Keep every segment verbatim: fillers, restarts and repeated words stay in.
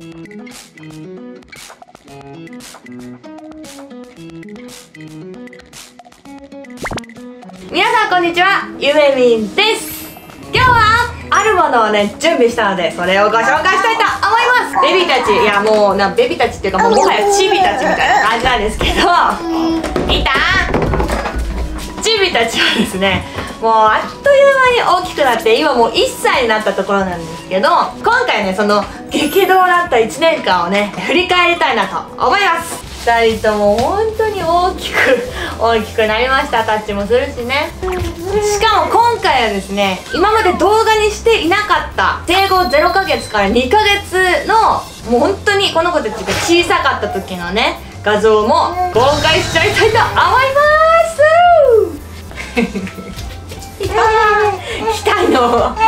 皆さんこんにちは、ゆめみんです。今日はあるものをね準備したので、それをご紹介したいと思います。ベビーたち、いやもうなベビーたちっていうか、もうもはやチビたちみたいな感じなんですけど、見たチビたちはですね、もうあっという間に大きくなって、今もういっさいになったところなんですけど、今回ねその激動だったいちねんかんをね振り返りたいなと思います。ふたりとも本当に大きく大きくなりました。タッチもするしね。しかも今回はですね、今まで動画にしていなかった生後ゼロかげつからにかげつの、もう本当にこの子たちが小さかった時のね画像も公開しちゃいたいと思います来たのは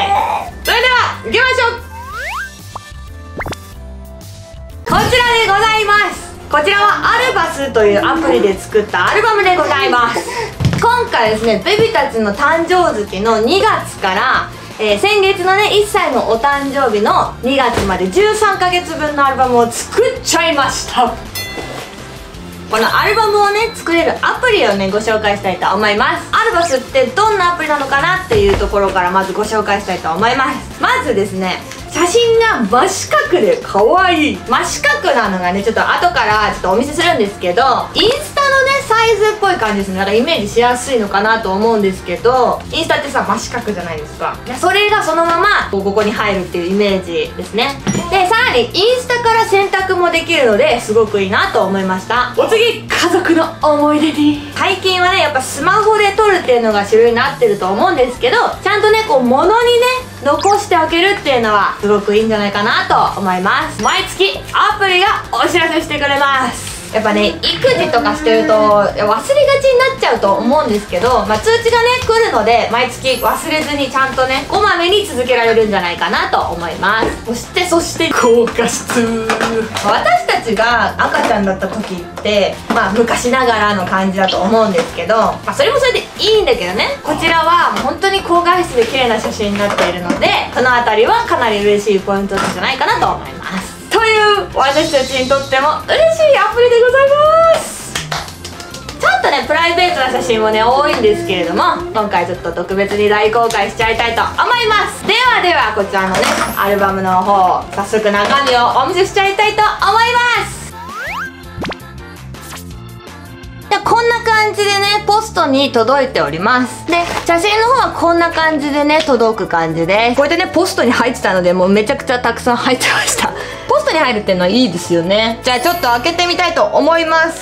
い、それでは行きましょう。こちらでございます。こちらはアルバスというアプリで作ったアルバムでございます。今回ですね、ベビたちの誕生月のにがつから、えー、先月のねいっさいのお誕生日のにがつまでじゅうさんかげつぶんのアルバムを作っちゃいました。このアルバムをね作れるアプリをねご紹介したいと思います。アルバスってどんなアプリなのかなっていうところからまずご紹介したいと思います。まずですね、写真が真四角で可愛い。真四角なのがねちょっと後からちょっとお見せするんですけど、インスタのねサイズっぽい感じですね。だからイメージしやすいのかなと思うんですけど、インスタってさ真四角じゃないですか。それがそのままここに入るっていうイメージですね。でさらにインスタから選択もできるのですごくいいなと思いました。お次、家族の思い出に。最近はねやっぱスマホで撮るっていうのが主流になってると思うんですけど、ちゃんとねこう物にね残しておけるっていうのはすごくいいんじゃないかなと思います。毎月アプリがお知らせしてくれます。やっぱね育児とかしてると忘れがちになっちゃうと思うんですけど、まあ、通知がね来るので毎月忘れずにちゃんとねこまめに続けられるんじゃないかなと思います。そしてそして高画質。私たちが赤ちゃんだった時ってまあ昔ながらの感じだと思うんですけど、まあ、それもそれでいいんだけどね、こちらはもう本当に高画質で綺麗な写真になっているので、その辺りはかなり嬉しいポイントなんじゃないかなと思います。という私たちにとっても嬉しいアプリでございます。ちょっとねプライベートな写真もね多いんですけれども、今回ちょっと特別に大公開しちゃいたいと思います。ではではこちらのねアルバムの方、早速中身をお見せしちゃいたいと思います。こんな感じでねポストに届いております。で写真の方はこんな感じでね届く感じです。こうやってねポストに入ってたので、もうめちゃくちゃたくさん入ってました。ポストに入るっていうのはいいですよね。じゃあちょっと開けてみたいと思います。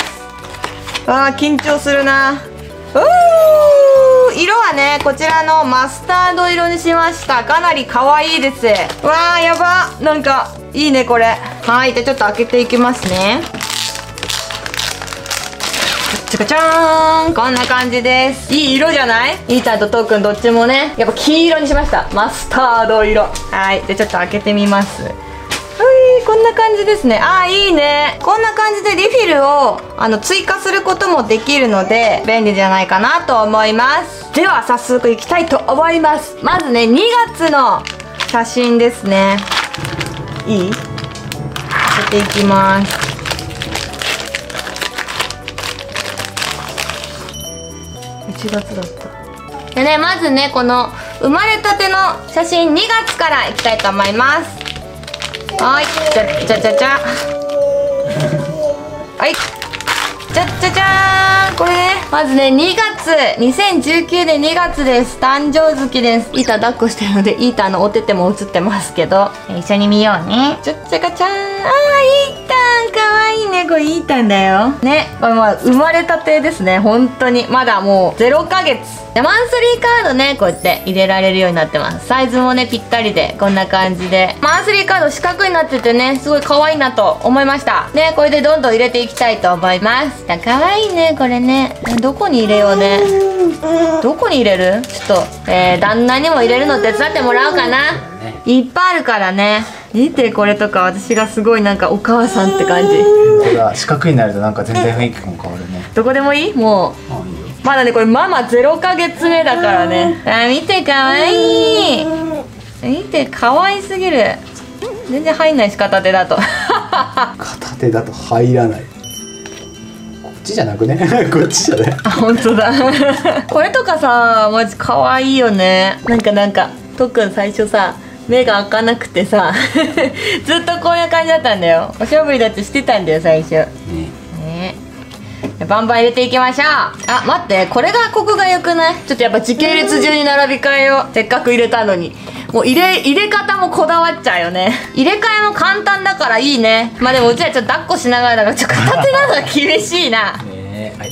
あー緊張するな。うー、色はねこちらのマスタード色にしました。かなり可愛いです。うわーやば、なんかいいねこれ。はい、じゃあちょっと開けていきますね。チャカチャーン、こんな感じです。いい色じゃない？イーターとトーくんどっちもねやっぱ黄色にしました。マスタード色。はい、でちょっと開けてみます。ういー、こんな感じですね。あーいいね。こんな感じでリフィルをあの追加することもできるので便利じゃないかなと思います。では早速いきたいと思います。まずねにがつの写真ですね。いい？開けていきます。いちがつだった。でね、まずねこの生まれたての写真にがつからいきたいと思います。はい、じゃじゃじゃじゃはい、じゃじゃじゃーん。これねまずねにがつにせんじゅうきゅうねんにがつです。誕生月です。イーター抱っこしてるのでイーターのお手手も映ってますけど、一緒に見ようね。じゃじゃがちゃーん。あーいい、いいね、これいいタンだよね。まあまあ生まれたてですね。本当にまだもうゼロかげつで、マンスリーカードねこうやって入れられるようになってます。サイズもねぴったりでこんな感じで、マンスリーカード四角になっててねすごい可愛いなと思いました。でこれでどんどん入れていきたいと思います。可愛いねこれね。どこに入れようね。どこに入れる？ちょっと、えー、旦那にも入れるの手伝ってもらおうかな。いっぱいあるからね。見てこれとか、私がすごいなんかお母さんって感じ。四角になるとなんか全然雰囲気も変わるね。どこでもいい？もうまだねこれママゼロかげつめだからね。あー見てかわいい。見てかわいすぎる。全然入んないです、片手だと片手だと入らない。こっちじゃなくねこっちじゃねあ、本当だこれとかさ、マジ可愛いよね。なんかなんかとっくん最初さ、目が開かなくてさずっとこういう感じだったんだよ。おしゃぶりだってしてたんだよ最初ね。バンバン入れていきましょう。あ、待って、これがコクが良くない？ちょっとやっぱ時系列順に並び替えよう。せっかく入れたのにもう入れ入れ方もこだわっちゃうよね。入れ替えも簡単だからいいね。まあでもうちらちょっと抱っこしながらだから、ちょっと片手なのが厳しいなね。はい、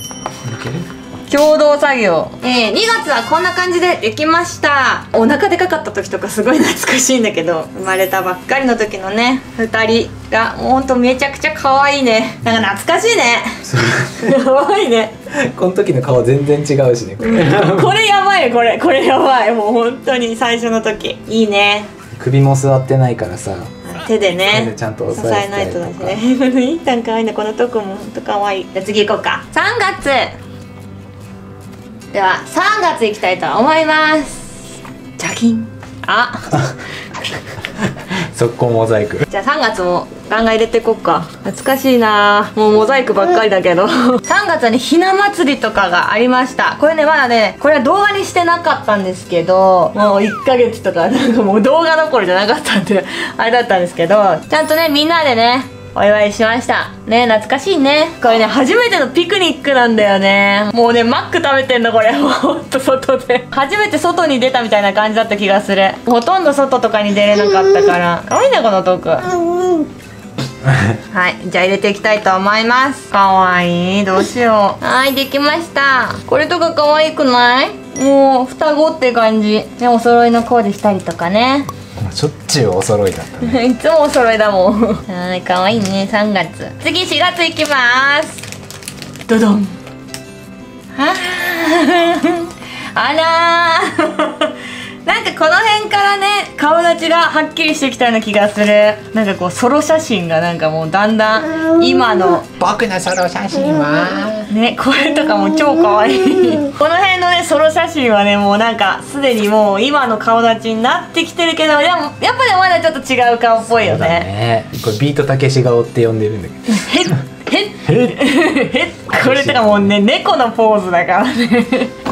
抜ける共同作業、えー、にがつはこんな感じでできました。お腹でかかった時とかすごい懐かしいんだけど、生まれたばっかりの時のねふたりがもうほんとめちゃくちゃ可愛いね。なんか懐かしいねやばいねこの時の顔全然違うしねこれ、うん、これやばい、これこれやばい。もう本当に最初の時いいね。首も座ってないからさ、手でねちゃんと支えないとだしねいったん可愛いな、このとこもほんと可愛い。じゃあ次行こうか。さんがつではさんがついきたいと思います。ジャキン、あ速攻モザイク。じゃあさんがつもガンガン入れていこうか。懐かしいな、もうモザイクばっかりだけどさんがつはね、ひな祭りとかがありました。これねまだね、これは動画にしてなかったんですけど、もういっかげつとかなんかもう動画どころじゃなかったんであれだったんですけど、ちゃんとねみんなでねお祝いしましたね。懐かしいね。これね初めてのピクニックなんだよね。もうねマック食べてんのこれもうほんと外で初めて外に出たみたいな感じだった気がする。ほとんど外とかに出れなかったからかわいいなこのトークはい、じゃあ入れていきたいと思います。かわいい、どうしよう。はい、できました。これとかかわいくない？もう双子って感じで、お揃いのコーデしたりとかね。しょっちゅうお揃いだったねいつもお揃いだもんはい、かわいいね。さんがつ、次しがついきまーす。ドドンあらーなんかこの辺からね顔立ちがはっきりしてきたような気がする。なんかこうソロ写真がなんかもうだんだん今の僕のソロ写真はね、これとかも超かわいいこの辺のねソロ写真はねもうなんかすでにもう今の顔立ちになってきてるけど、でもやっぱりまだちょっと違う顔っぽいよね。そうだね、これビートたけし顔って呼んでるんだけどへっへっへっこれとかもうね猫のポーズだからね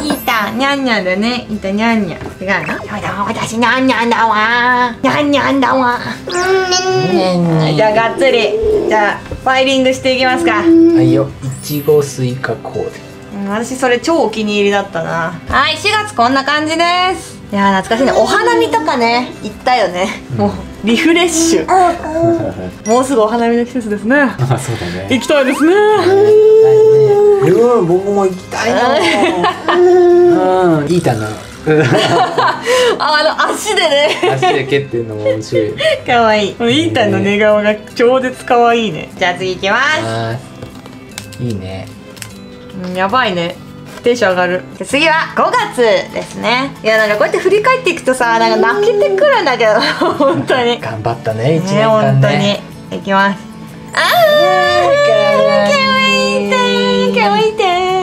いたにゃんにゃんだね。いたにゃんにゃん、違うの？そうだ、私にゃんにゃんだわー、にゃんにゃんだわー。じゃあがっつり、じゃあファイリングしていきますか。はいよ、いちごスイカコーデ、うん、私それ超お気に入りだったな。はい、しがつこんな感じです。いやー懐かしいね。お花見とかね行ったよね、うん、もうリフレッシュもうすぐお花見の季節ですね。あ、そうだね、行きたいですね。うん、僕も行きたいな。うん、いいかなあ、あの足でね足で蹴ってんのも面白い。かわいい、イータンの寝顔が超絶かわいいね。じゃあ次いきます。いいね、やばいね、テンション上がる。次はごがつですね。いやなんかこうやって振り返っていくとさ、なんか泣けてくるんだけど本当に頑張ったねいちねんかんね。本当にいきます。あー、かわいいてー、かわいいてー。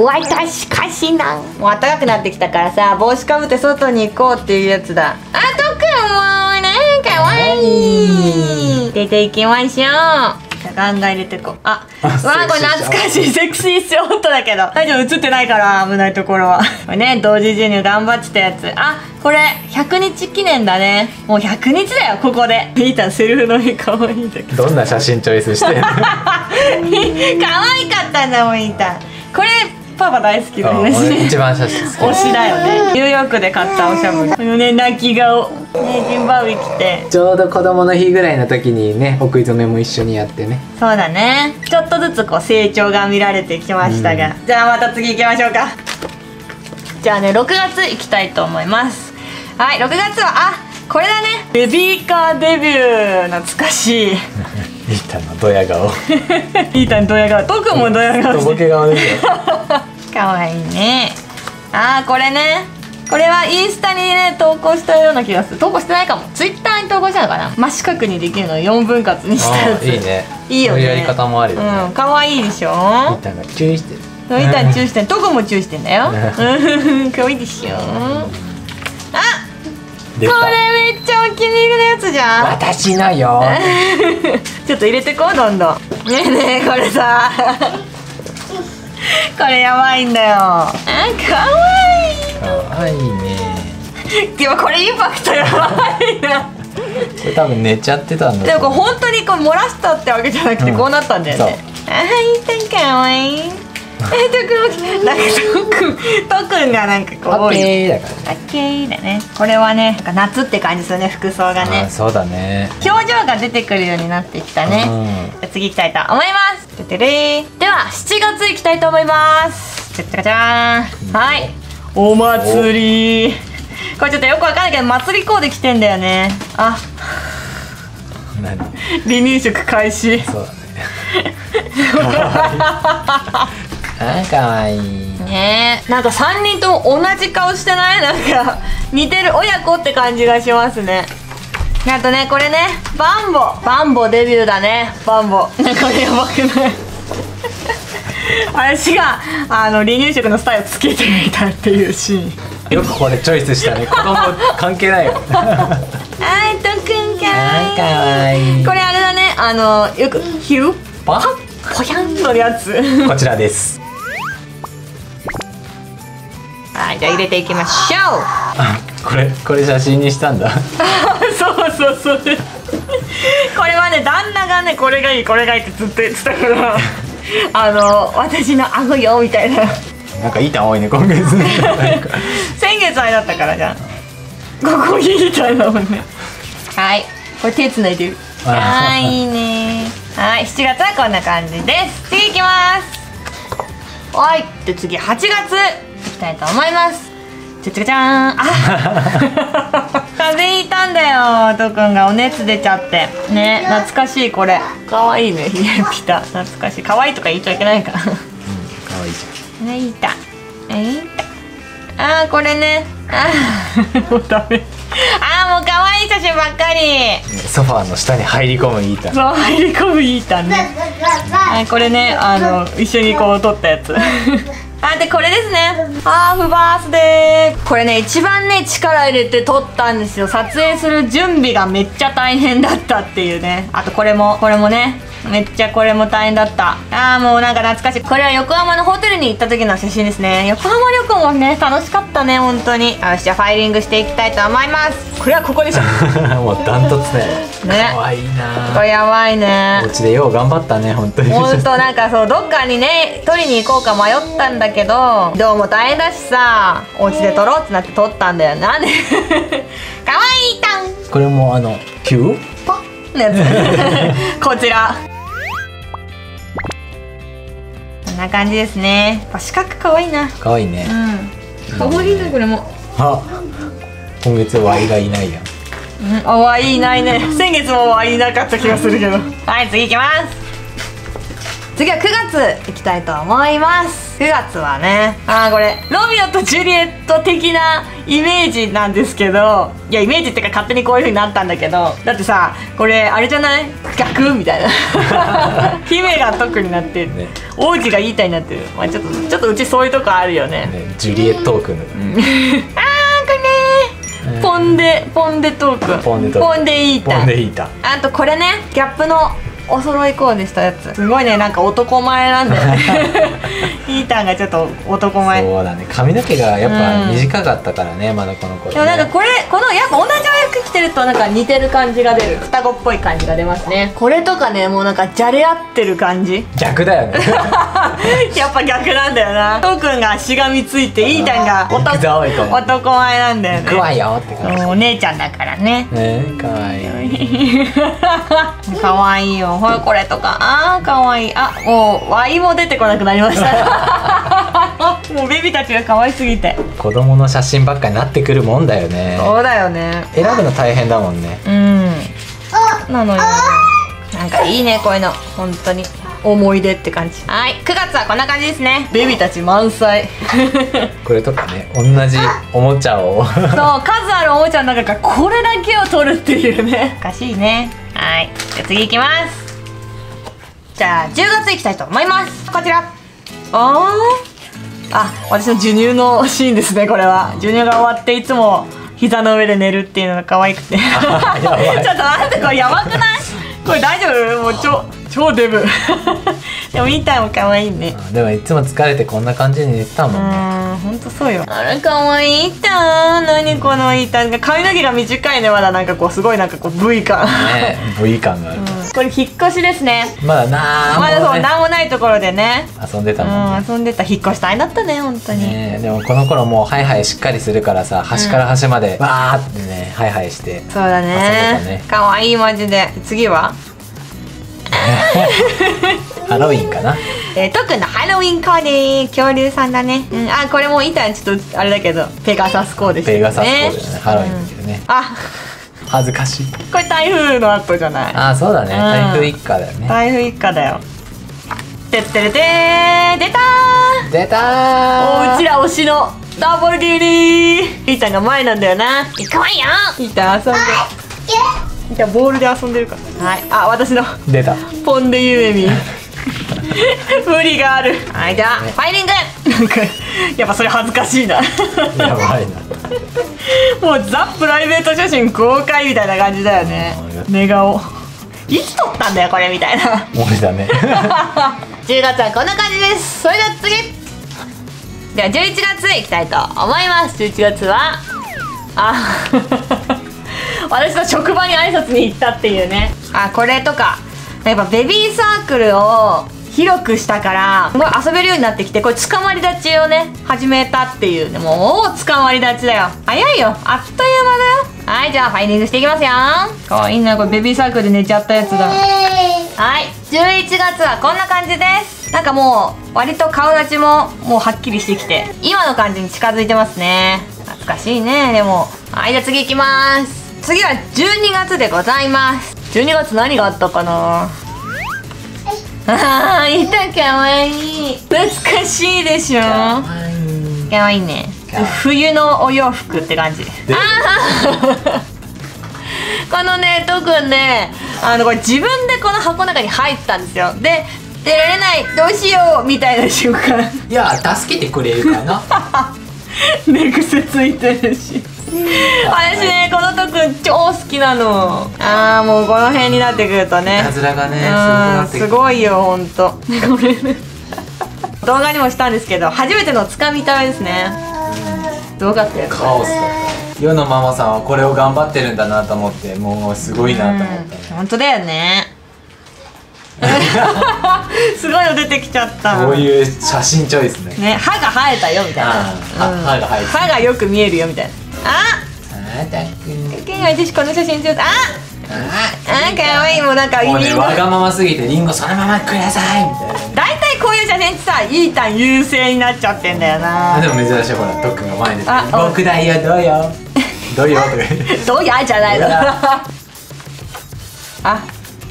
私かしな、もう暖かくなってきたからさ、帽子かぶって外に行こうっていうやつだ。あとくんもね、かわいい、出ていきましょう。ガンガン入れてこう。あ、わー、これ懐かしい、セクシーショットだけど大丈夫、映ってないから危ないところはこれね、同時授乳頑張ってたやつ。あ、これひゃくにち記念だね。もうひゃくにちだよ、ここで。いいたんセルフの絵かわいいんだけど、どんな写真チョイスしてんのかわいかったんだもん、いいたん。これパパ大好きだよね。俺一番写真好き、推しだよね。ニューヨークで買ったおしゃぶり、このね泣き顔ね、ジンバブイ来てちょうど子供の日ぐらいの時にね、お食い初めも一緒にやってね。そうだね、ちょっとずつこう成長が見られてきましたが、うん、じゃあまた次行きましょうか。じゃあねろくがつ行きたいと思います。はい、ろくがつはあ、これだね、ベビーカーデビュー、懐かしいイータンのドヤ顔イータンのドヤ顔、トクもドヤ顔してとぼけ顔ですよかわいいね。あー、これね、これはインスタにね投稿したような気がする。投稿してないかも、ツイッターに投稿したのかな。真四角にできるのをよんぶん割にしたやつ、いいね、いいよね、そういうやり方もあるよね。うん、かわいいでしょ。イタンが注意してる、イタン注意してる、どこも注意してんだよかわいいでしょ。あ、これめっちゃお気に入りのやつじゃん。私のよちょっと入れてこう、どんどん。ねえねえ、これさこれやばいんだよ。あ、かわいい。かわいいね。でもこれインパクトやばいなこれ多分寝ちゃってたんだ。でもこれ本当にこう漏らしたってわけじゃなくて、こうなったんだよね。あー、いい、かわいい。え、とくん、なんかとくんがなんかこう。オッケーだから。オッケーだね。これはね、なんか夏って感じするね、服装がね。そうだね。表情が出てくるようになってきたね。次行きたいと思います。ててれー。では、しちがつ行きたいと思います。じゃじゃじゃーん。はい。お祭り。これちょっとよくわかんないけど、祭りコーデ来てんだよね。あ。何？離乳食開始。そうだね。あ、かわいいね。なんか三人とも同じ顔してない？なんか似てる親子って感じがしますね。あとね、これね、バンボバンボデビューだね。バンボなんかやばくない私があの離乳食のスタイルつけてみたっていうシーン、よくこれチョイスしたね。子供関係ないよあー、とくんかーい。かわいい。これあれだね、あのよく昼パッポヤンのやつこちらです。はい、じゃあ入れていきましょう。あ、これこれ写真にしたんだそうそうそうこれはね、旦那がね、これがいいこれがいいってずっと言ってたからあの、私の顎よみたいな。なんかいいターン多いね、今月ね先月あれだったからじゃん、ここいいターンだもんねはい、これ手つないでる。あー、いいねー。はい、しちがつはこんな感じです。次いきます。はい、で次はちがつ行きたいと思います。じゃじゃじゃーん。あ、風邪ひいたんだよ。とくんがお熱出ちゃってね。懐かしい。これ可愛いね。ひげピタ懐かしい。可愛いとか言っちゃいけないから。うん、可愛いじゃん。ね、いた。え、いた。あー、これね。あーもうダメ。あー、もう可愛い写真ばっかり。ソファーの下に入り込むイータ。そう、入り込むイータね。はい、これね、あの一緒にこう撮ったやつ。あ、で、これですね。ハーフバースデー。これね、一番ね、力入れて撮ったんですよ。撮影する準備がめっちゃ大変だったっていうね。あとこれも、これもね、めっちゃこれも大変だった。あー、もうなんか懐かしい。これは横浜のホテルに行った時の写真ですね。横浜旅行もね、楽しかったね、本当に。よし、じゃあファイリングしていきたいと思います。これはここでしょ。もうダントツね。ね。かわいいな。これやばいね。お家でよう頑張ったね、本当に。本当なんかそう、どっかにね、撮りに行こうか迷ったんだけど、どうも大変だしさ、お家で撮ろうってなって撮ったんだよ。なんでかわいいタン。これもあの、キューパッのやつ。こちら。こんな感じですね。四角可愛いな。可愛いね。うん。可愛いね、これも。あ、今月ワイがいないやん。うん、あ、ワイいないね。先月もワイいなかった気がするけど。はい、次行きます。次はくがつ行きたいと思います。くがつはね、あー、これロミオとジュリエット的なイメージなんですけど、いやイメージってか勝手にこういう風になったんだけど、だってさ、これあれじゃない？逆みたいな。姫が特になってる、ね、王子がイータになってる。まあちょっとちょっとうちそういうとこあるよね。ね、ジュリエットークン。ああ、これね。ポンデポンデトーク。ポンデトーク。ポンデイータ。ポンデイータ。あとこれね、ギャップのお揃いコーデしたやつ。すごいね、なんか男前なんだよね。イータンがちょっと男前。そうだね、髪の毛がやっぱ短かったからね、うん、まだこの頃、ね。でもなんかこれ、このやっぱ同じ服着てるとなんか似てる感じが出る。双子っぽい感じが出ますね。これとかね、もうなんかじゃれ合ってる感じ。逆だよね。やっぱ逆なんだよな。とくんがしがみついて、イータンが男、男前なんだよね。行くわよって感じ。お姉ちゃんだからね。ね、かわいい。かわいいよ。ほい、これとか、あー、かわいい。あ、もうワイも出てこなくなりましたもうベビーたちがかわいすぎて、子供の写真ばっかになってくるもんだよね。そうだよね、選ぶの大変だもんね。うん、なのよ。なんかいいね、こういうの。本当に思い出って感じ。はい、くがつはこんな感じですね。ベビーたち満載これとかね、同じおもちゃをそう、数あるおもちゃの中からこれだけを取るっていうね。おかしいね。はい、じゃあ次いきます。じゃあじゅうがついきたいと思います。こちら。あー、あ、私の授乳のシーンですね。これは授乳が終わっていつも膝の上で寝るっていうのが可愛くてちょっと待って、これやばくないこれ大丈夫、もう超超デブでもみたいも可愛いね。でもいつも疲れてこんな感じに寝てたもんね。ほんとそうよ。あれ可愛いいたー、何このいたん、髪の毛が短いね。まだなんかこうすごいなんかこう V 感ね、 V 感がある、うん、これ引っ越しですね。まだなー、まだそうなんもないところでね遊んでたもんね。遊んでた。引っ越し大変だったね、ほんとにね。でもこの頃もうハイハイしっかりするからさ、端から端までバーってねハイハイして。そうだね、可愛いマジで。次はハロウィンかな。えー、特のハロウィンコーディー恐竜さんだね。うん、あ、これもいたんちょっとあれだけどペガサスコーデしてるね。ペガサスコーデだね、ハロウィンってね。あ、恥ずかしい。これ台風の後じゃない？あ、そうだね、台風一過だよね。台風一過だよ。てってれてー、出たー、出たー。おうちら推しのダブルディリー。いたんが前なんだよな。行くわよ。いた遊んで。じゃあボールで遊んでるから。はい。あ、私の出た。ポンデゆえみ。無理がある。はい、じゃあ、ね、ファイリング。なんかやっぱそれ恥ずかしいな。やばいな。もうザ・プライベート写真公開みたいな感じだよね。寝顔。いつ撮ったんだよこれみたいな。俺だね。じゅうがつはこんな感じです。それでは次。ではじゅういちがついきたいと思います。じゅういちがつはあ。私の職場に挨拶に行ったっていうね。あ、これとかやっぱベビーサークルを広くしたからもう遊べるようになってきて、これつかまり立ちをね始めたっていうね。もうつかまり立ちだよ。早いよ、あっという間だよ。はい、じゃあファイリングしていきますよ。かわいいな、これベビーサークルで寝ちゃったやつだ。はい、じゅういちがつはこんな感じです。なんかもう割と顔立ちももうはっきりしてきて今の感じに近づいてますね。懐かしいね。でもはい、じゃあ次行きまーす。次はじゅうにがつでございます。じゅうにがつ何があったかな。あー、いた、かわいい。懐かしいでしょ。かわいい、かわいいね。冬のお洋服って感じ。あこのね、特にね、あのこれ自分でこの箱の中に入ったんですよ。で出られない、どうしようみたいな瞬間、いや助けてくれるかな寝癖ついてるし私ね、この特超好きなの。ああ、もうこの辺になってくるとねいたずらがねすごいよ、ほんとこれね動画にもしたんですけど、初めてのつかみたいですね。どうかってカオスだった。世のママさんはこれを頑張ってるんだなと思って、もうすごいなと思った。ほんとだよねすごいの出てきちゃった。こういう写真チョイスね。ね、歯が生えたよみたいな、歯が生えた、歯がよく見えるよみたいな。ああ、たっくん。けんが私この写真撮った。ああ、可愛い。もうなんかもうね、わがまますぎてリンゴそのままくださいみたいな。大体こういう写真ってさ、いいターン優勢になっちゃってんだよな。あ、でも珍しい、ほら、とっくんが前に出て「僕だよ、どうよどうよ」どうやじゃないの。あ、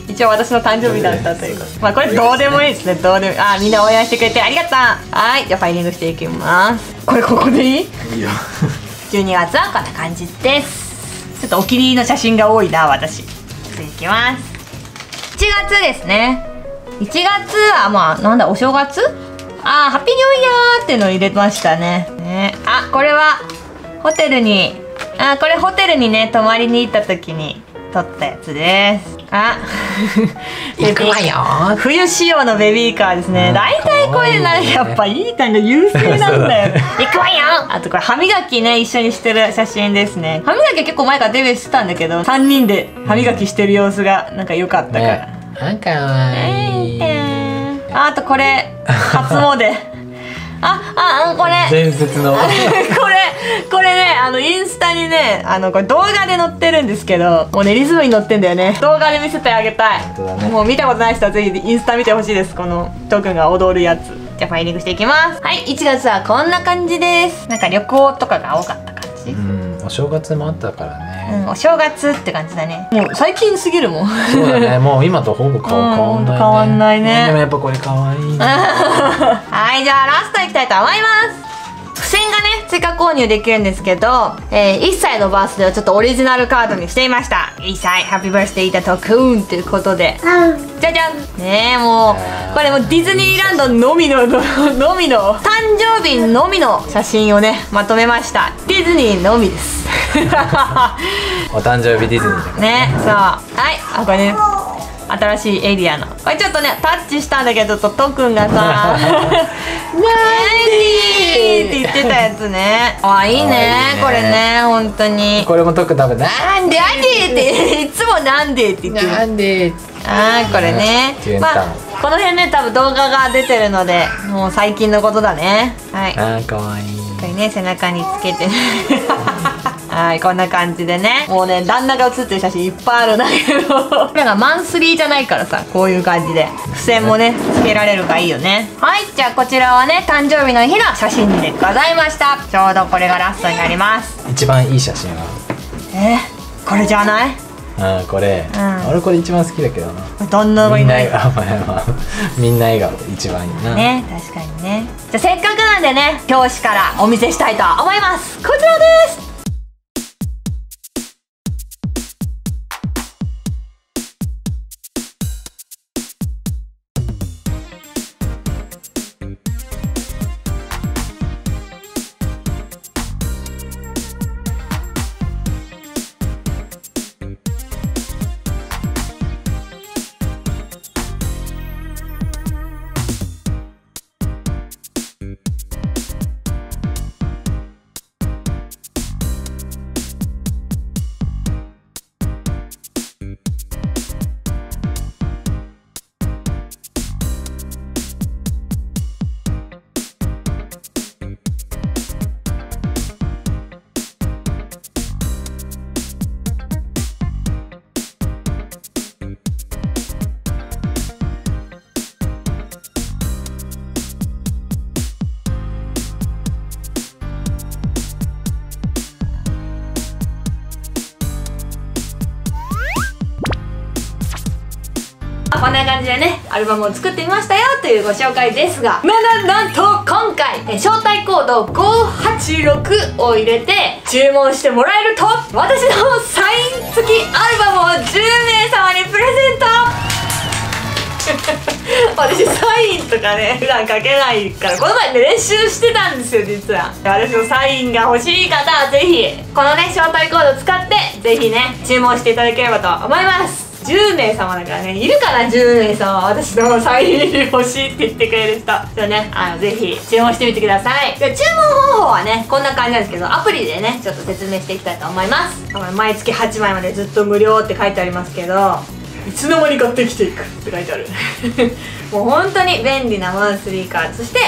一応私の誕生日だったというか、まあこれどうでもいいですね。どうでもいい。あ、みんな応援してくれてありがとう。はい、じゃあファイリングしていきます。これここでいい？いいよ。じゅうにがつはこんな感じです。ちょっとお気に入りの写真が多いな、私。次いきます。いちがつですね。いちがつはまあなんだ、お正月、あー、ハッピーニューイヤーっていうのを入れましたね。ね、あ、これはホテルに、あ、これホテルにね泊まりに行った時に撮ったやつです。あ行くわよ、冬仕様のベビーカーですね。大体これなんかやっぱいい感が優勢なんだよ行くわよ。あとこれ歯磨きね、一緒にしてる写真ですね。歯磨きは結構前からデビューしてたんだけど、さんにんで歯磨きしてる様子がなんか良かったから、なんかわいい。あとこれ初詣。あ、あ、これ伝説のこれこれね、あのインスタにね、あのこれ動画で載ってるんですけど、もうねリズムに載ってんだよね。動画で見せてあげたい。本当だね。もう見たことない人はぜひインスタ見てほしいです。このトくんが踊るやつ。じゃあファイリングしていきます。はい、いちがつはこんな感じです。なんか旅行とかが多かった感じ。うん、お正月もあったからね。うん、お正月って感じだね。もう最近すぎるもん。そうだね、もう今とほぼ顔変わんないね。変わんないね。でもやっぱこれ可愛いね。はい、じゃあラストいきたいと思います。付箋がね追加購入できるんですけど、えー、いっさいのバースデーをちょっとオリジナルカードにしていました。いっさいハッピーバースデーいたとくんということで、うん、じゃじゃんね。え、もうこれもうディズニーランドのみののみの誕生日のみの写真をねまとめました。ディズニーのみですお誕生日ディズニーね。そう、はい、あ、これね、新しいエリアの、これちょっとねタッチしたんだけど、ととくんがさ「何ー!」って言ってたやつね。あ、いいねこれね、本当に。これもとくん多分「なんでなんで!」っていつも「なんで!」って言ってる。なんで、ああこれね、まあこの辺ね多分動画が出てるので、もう最近のことだね。はい、あ、かわいい。これね背中につけてねはい、こんな感じでね、もうね旦那が写ってる写真いっぱいあるんだけどなんかマンスリーじゃないからさ、こういう感じで付箋もねつけられるからいいよね。はい、じゃあこちらはね誕生日の日の写真でございました。ちょうどこれがラストになります。一番いい写真はえー、これじゃない。うん、これ、うん、俺これ一番好きだけどな。旦那がいない。みんな笑顔で一番いいな。ね、確かにね。じゃあせっかくなんでね、表紙からお見せしたいと思います。こちらです。こんな感じでね、アルバムを作ってみましたよというご紹介ですが、な、な、なんと今回、え招待コードごーはちろくを入れて注文してもらえると、私のサイン付きアルバムをじゅうめいさまにプレゼント私サインとかね普段書けないから、この前ね練習してたんですよ実は。私のサインが欲しい方はぜひこのね招待コードを使ってぜひね注文していただければと思います。じゅうめいさまだからね、いるかなじゅうめいさま、私のサイン欲しいって言ってくれる人。じゃあね、あのぜひ注文してみてください。じゃあ注文方法はねこんな感じなんですけど、アプリでねちょっと説明していきたいと思います。毎月はちまいまでずっと無料って書いてありますけど、いつの間にかできていくって書いてあるもう本当に便利なマンスリーカード。そして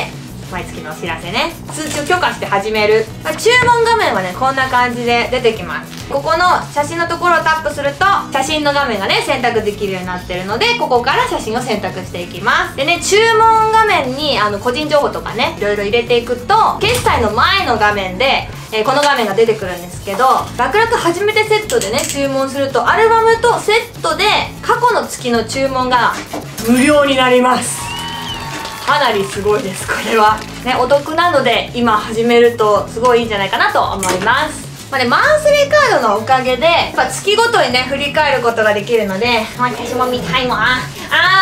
毎月のお知らせね、通知を許可して始める、まあ、注文画面はねこんな感じで出てきます。ここの写真のところをタップすると写真の画面がね選択できるようになってるので、ここから写真を選択していきます。でね、注文画面にあの個人情報とかねいろいろ入れていくと、決済の前の画面で、えー、この画面が出てくるんですけど、楽々初めてセットでね注文するとアルバムとセットで過去の月の注文が無料になります。かなりすごいです。これはねお得なので今始めるとすごいいいんじゃないかなと思います。まあね、マンスリーカードのおかげでやっぱ月ごとにね振り返ることができるので、私も見たいもん、あ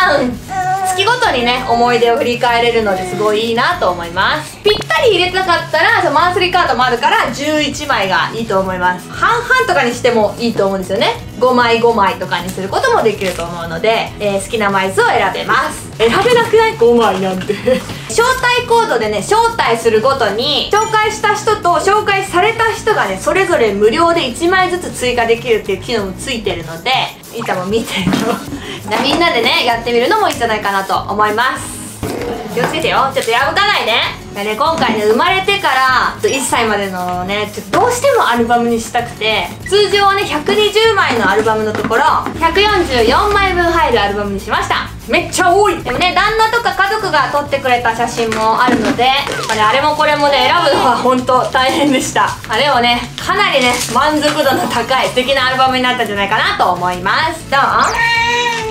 あ月ごとにね思い出を振り返れるのですごいいいなと思います。ぴったり入れたかったらそのマンスリーカードもあるからじゅういちまいがいいと思います。半々とかにしてもいいと思うんですよね。ごまいごまいとかにすることもできると思うので、えー、好きな枚数を選べます。選べなくない？ ごまいなんて招待コードでね招待するごとに紹介した人と紹介された人がねそれぞれ無料でいちまいずつ追加できるっていう機能もついてるので、いつも見てるのみんなでねやってみるのもいいんじゃないかなと思います。気をつけてよ、ちょっと破かないね。だね、今回ね生まれてからいっさいまでのねちょっとどうしてもアルバムにしたくて、通常はねひゃくにじゅうまいのアルバムのところひゃくよんじゅうよんまいぶん入るアルバムにしました。めっちゃ多い。でもね旦那とか家族が撮ってくれた写真もあるので、まあね、あれもこれもね選ぶのは本当大変でした。あれもねかなりね満足度の高い素敵なアルバムになったんじゃないかなと思います。どう？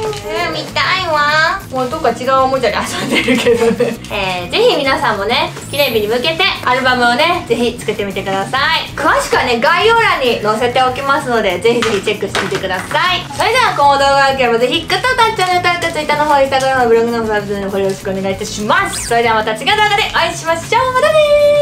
うん、見たいわ。もうどっか違うおもちゃで遊んでるけどねえー、ぜひ皆さんもね記念日に向けてアルバムをねぜひ作ってみてください。詳しくはね概要欄に載せておきますので、ぜひぜひチェックしてみてください。それではこの動画が良ければぜひグッドボタン、チャンネル登録、Twitterの方、Instagramのブログの方、ブログの方よろしくお願いいたします。それではまた違う動画でお会いしましょう。またねー。